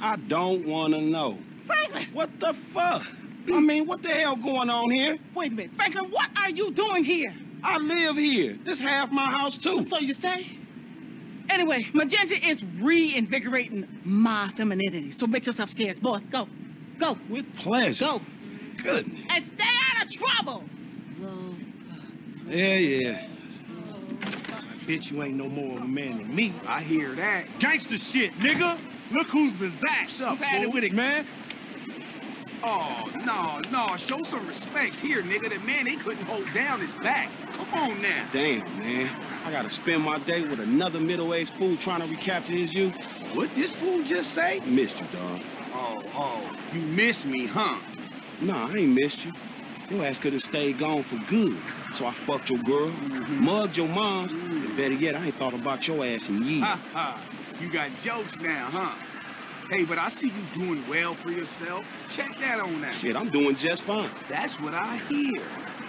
I don't want to know. Franklin! What the fuck? I mean, what the hell going on here? Wait a minute. Franklin, what are you doing here? I live here. This half my house, too. So you say? Anyway, Magenta is reinvigorating my femininity, so make yourself scarce, boy. Go. Go. With pleasure. Go. Goodness. And stay out of trouble! Yeah, yeah. Bitch, you ain't no more of a man than me. I hear that. Gangsta shit, nigga! Look who's bizzacked. Who's at it with it, man? Oh, no. Show some respect here, nigga. That man, they couldn't hold down his back. Come on now. Damn, man. I gotta spend my day with another middle-aged fool trying to recapture his youth. What this fool just say? Missed you, dog. Oh. You missed me, huh? Nah, I ain't missed you. Your ass could have stayed gone for good. So I fucked your girl, mugged your mom, and better yet, I ain't thought about your ass in years. You got jokes now, huh? Hey, but I see you doing well for yourself. Check that on that. Shit, I'm doing just fine. That's what I hear.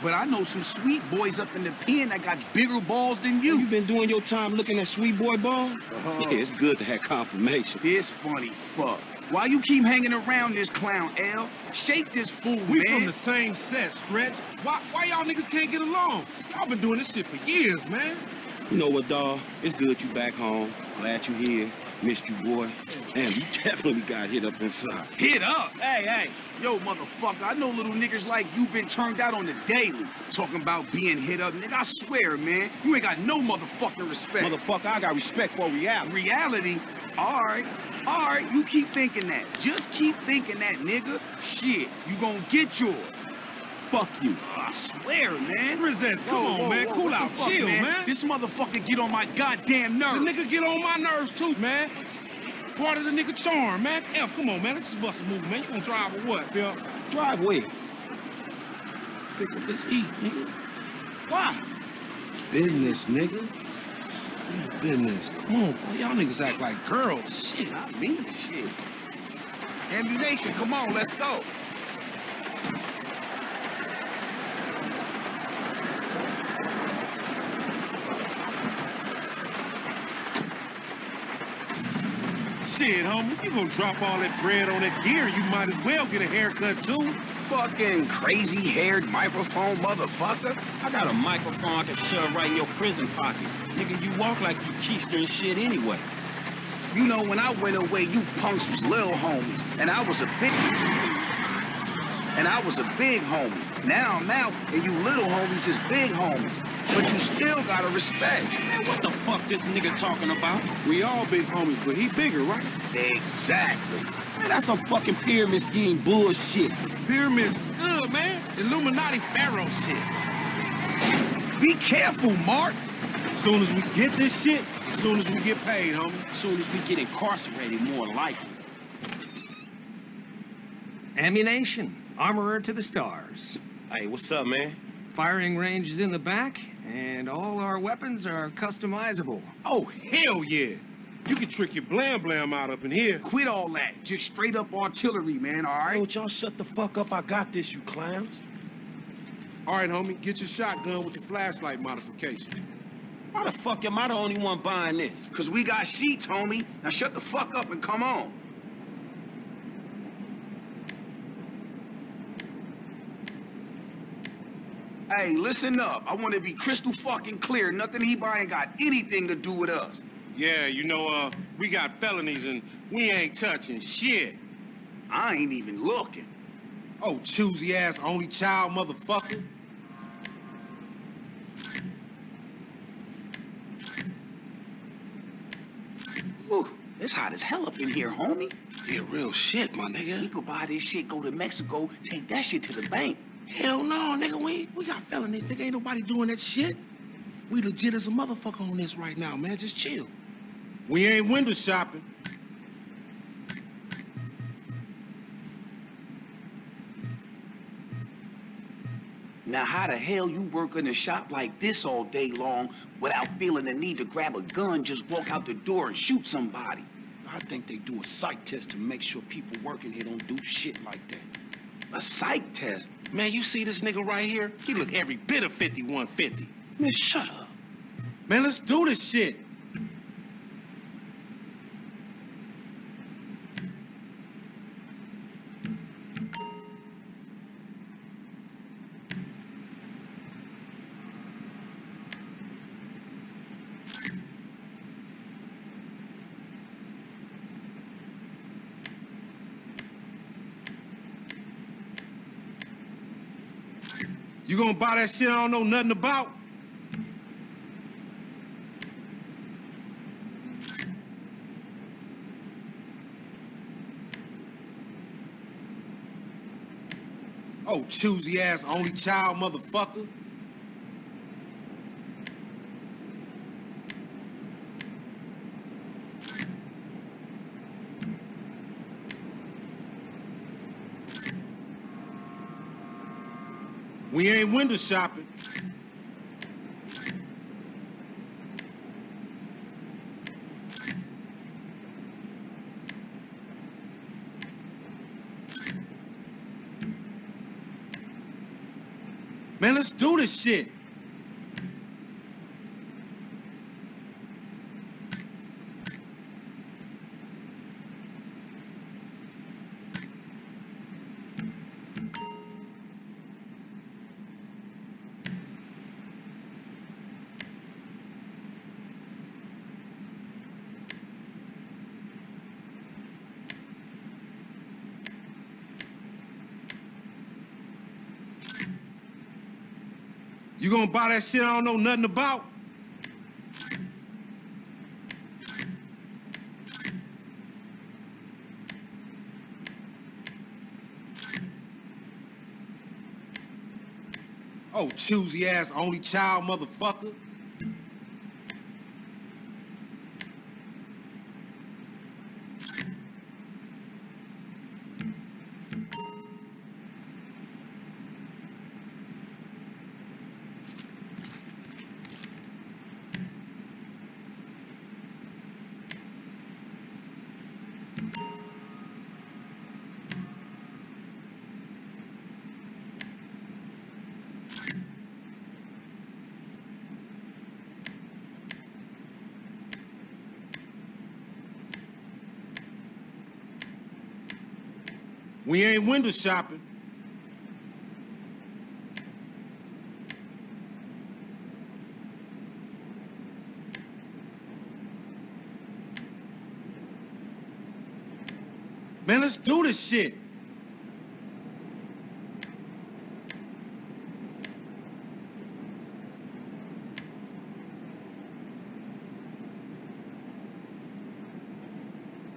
But I know some sweet boys up in the pen that got bigger balls than you. You been doing your time looking at sweet boy balls? Yeah, it's good to have confirmation. This funny fuck. Why you keep hanging around this clown, L? Shake this fool, man. We from the same set, Stretch. Why y'all niggas can't get along? Y'all been doing this shit for years, man. You know what, dawg? It's good you back home. Glad you here. Missed you, boy. Damn, you definitely got hit up inside. Hit up? Hey. Yo, motherfucker, I know little niggas like you been turned out on the daily. Talking about being hit up, nigga, I swear, man. You ain't got no motherfucking respect. Motherfucker, I got respect for reality. Reality? All right, you keep thinking that. Just keep thinking that, nigga. Shit, you gonna get yours. Fuck you. I swear, man. Presents, come on, man. Cool out. Chill, man. This motherfucker get on my goddamn nerves. The nigga get on my nerves, too, man. Part of the nigga charm, man. F, come on, man. This is bust a move, man. You gonna drive or what, Bill? Drive where? Pick up this heat, nigga. Why? Business, nigga. Business. Come on, boy. Y'all niggas act like girls. Shit, I mean the shit. Ammu-Nation, come on. Let's go. Shit, homie, you gonna drop all that bread on that gear, you might as well get a haircut, too. Fucking crazy-haired microphone motherfucker. I got a microphone I can shove right in your prison pocket. Nigga, you walk like you keister and shit anyway. You know, when I went away, you punks was little homies, and I was a big homie. Now I'm out, and you little homies is big homies. But you still gotta respect. Man, what the fuck this nigga talking about? We all big homies, but he bigger, right? Exactly. Man, that's some fucking pyramid scheme bullshit. Pyramid's good, man. Illuminati pharaoh shit. Be careful, Mark. As soon as we get this shit, as soon as we get paid, homie. As soon as we get incarcerated, more likely. Ammu-Nation, armorer to the stars. Hey, what's up, man? Firing range is in the back, and all our weapons are customizable. Oh, hell yeah! You can trick your blam-blam out up in here. Quit all that. Just straight-up artillery, man, all right? Don't y'all shut the fuck up. I got this, you clowns. All right, homie, get your shotgun with the flashlight modification. Why the fuck am I the only one buying this? Because we got sheets, homie. Now shut the fuck up and come on. Hey, listen up. I want to be crystal fucking clear. Nothing he buy ain't got anything to do with us. Yeah, you know, we got felonies and we ain't touching shit. I ain't even looking. Oh, choosy-ass only child motherfucker. Whew, it's hot as hell up in here, homie. Yeah, real shit, my nigga. You could buy this shit, go to Mexico, take that shit to the bank. Hell no, nigga, we got felonies, nigga. Ain't nobody doing that shit. We legit as a motherfucker on this right now, man. Just chill. We ain't window shopping. Now, how the hell you work in a shop like this all day long without feeling the need to grab a gun, just walk out the door and shoot somebody? I think they do a psych test to make sure people working here don't do shit like that. A psych test? Man, you see this nigga right here? He look every bit of 5150. Man, shut up. Man, let's do this shit. You gonna buy that shit I don't know nothing about? Oh, choosy ass only child motherfucker. We ain't window shopping. Man, let's do this shit. You gonna buy that shit I don't know nothing about? Oh, choosy ass only child motherfucker. We ain't window shopping. Man, let's do this shit.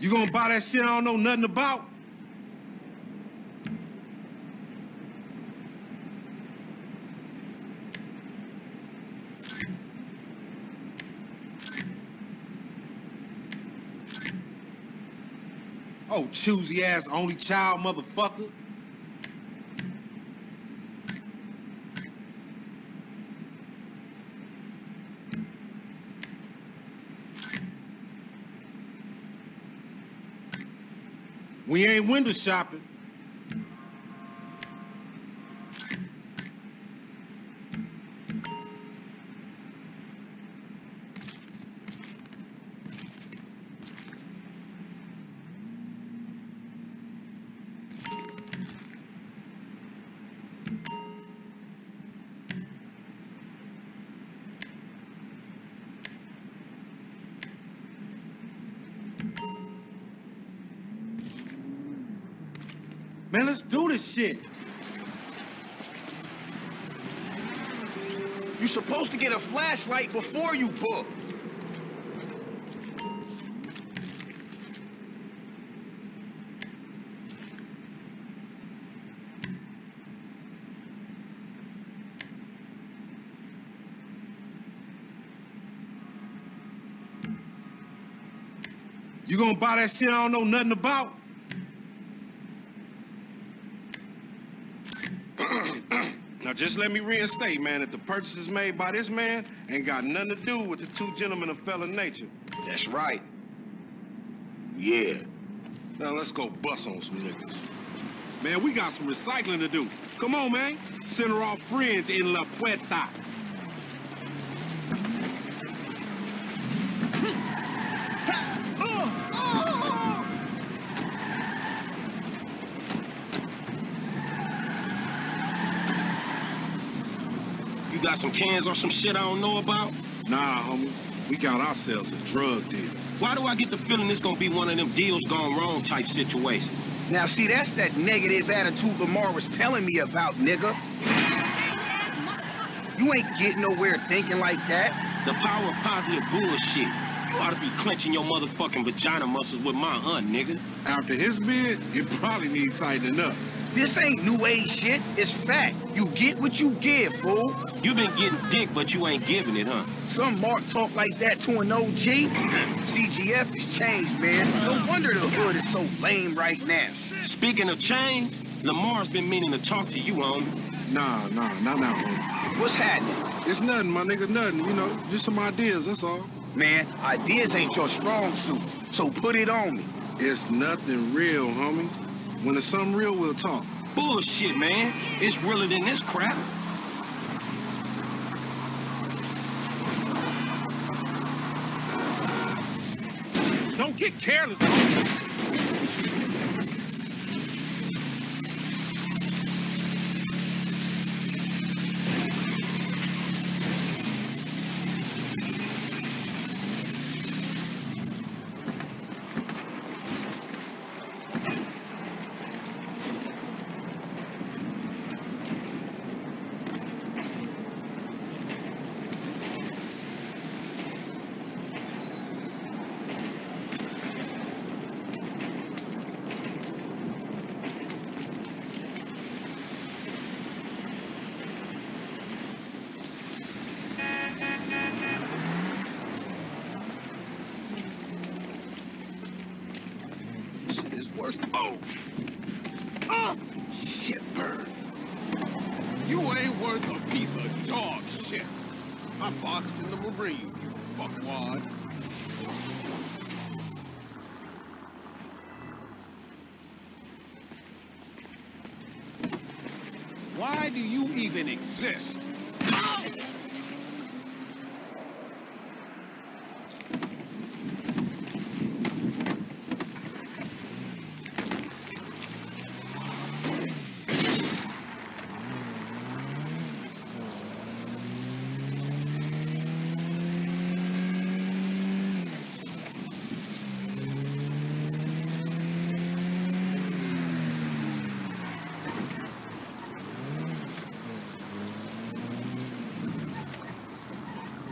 You gonna buy that shit I don't know nothing about? Oh, choosy ass only child motherfucker. We ain't window shopping. Man, let's do this shit. You're supposed to get a flashlight before you book. You gonna buy that shit I don't know nothing about? Just let me reinstate, man, that the purchases made by this man ain't got nothing to do with the two gentlemen of felon nature. That's right. Yeah. Now let's go bust on some niggas. Man, we got some recycling to do. Come on, man. Send her off friends in La Puerta. You got some cans or some shit I don't know about? Nah, homie. We got ourselves a drug deal. Why do I get the feeling this gonna be one of them deals gone wrong type situations? Now, see, that's that negative attitude Lamar was telling me about, nigga. You ain't getting nowhere thinking like that. The power of positive bullshit. You ought to be clenching your motherfucking vagina muscles with my aunt, nigga. After his bid, it probably needs tightening up. This ain't new age shit. It's fact. You get what you give, fool. You been getting dick, but you ain't giving it, huh? Some Mark talk like that to an OG. CGF has changed, man. No wonder the hood is so lame right now. Speaking of change, Lamar's been meaning to talk to you, homie. Nah, homie. What's happening? It's nothing, my nigga, nothing. You know, just some ideas, that's all. Man, ideas ain't your strong suit, so put it on me. It's nothing real, homie. When it's something real, we'll talk. Bullshit, man. It's realer than this crap. Don't get careless. Oh! Shit, bird. You ain't worth a piece of dog shit. I boxed in the Marines, you fuckwad. Why do you even exist?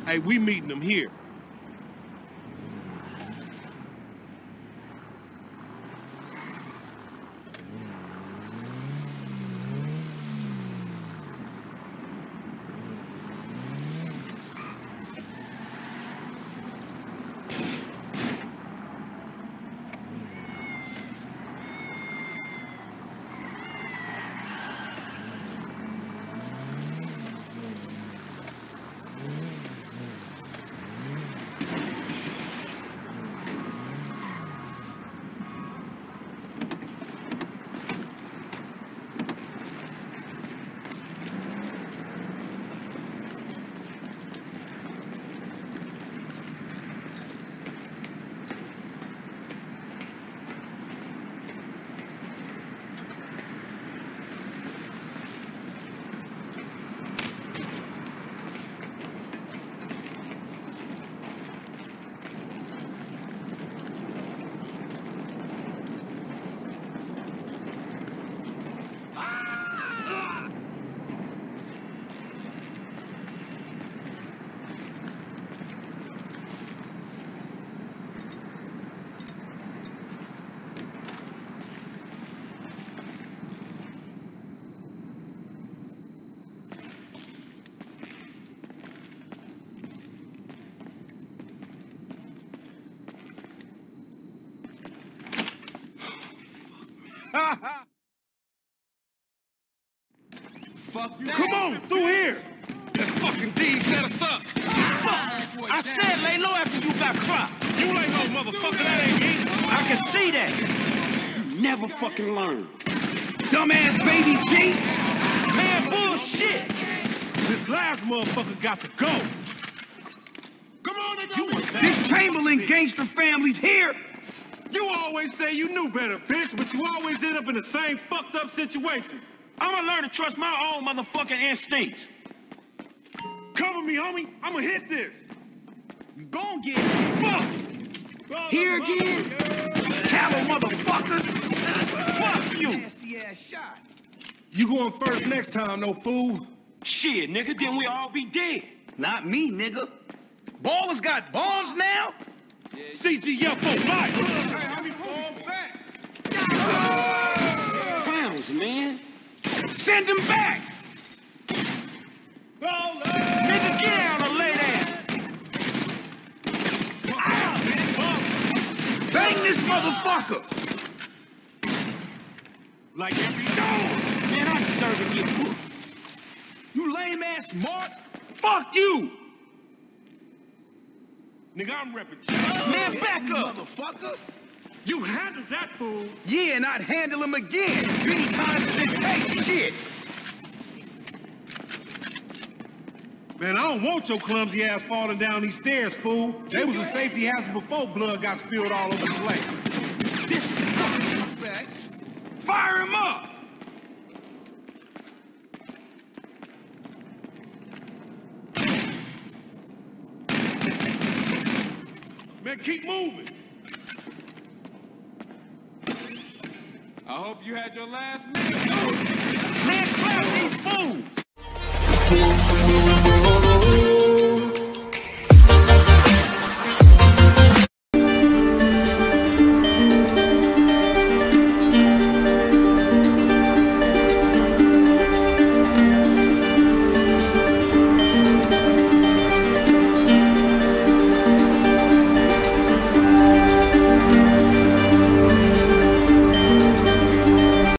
Hey, we meeting them here. Fuck that. Come on, through here! That fucking D set us up! Fuck! I said lay low after you got cropped! You ain't no motherfucker, that ain't me! I can see that. You never fucking learn. Dumbass baby G. Man, bullshit. This last motherfucker got to go. Come on, nigga. This Chamberlain gangster family's here. You always say you knew better, bitch, but you always end up in the same fucked up situation. I'ma learn to trust my own motherfucking instincts. Cover me, homie. I'ma hit this. You gon' get it. Fuck. Here again? Cattle motherfuckers. Fuck you. Nasty ass shot. You going first next time, no fool. Shit, nigga, then we all be dead. Not me, nigga. Ballers got bombs now? Yeah. CTF for life! Hey, homie, back! Clowns, man! Send them back! Nigga, get out or lay down! Bang this motherfucker! Like every dog! Man, I deserve to get whooped! You lame-ass mark! Fuck you! Nigga, I'm reppin' you. Man, back up! Motherfucker! You handled that fool! Yeah, and I'd handle him again! Many times it takes shit! Man, I don't want your clumsy ass falling down these stairs, fool! They was a safety hazard before blood got spilled all over the place. This is fucking back! Fire him up! Keep moving. I hope you had your last minute. Let's grab these fools.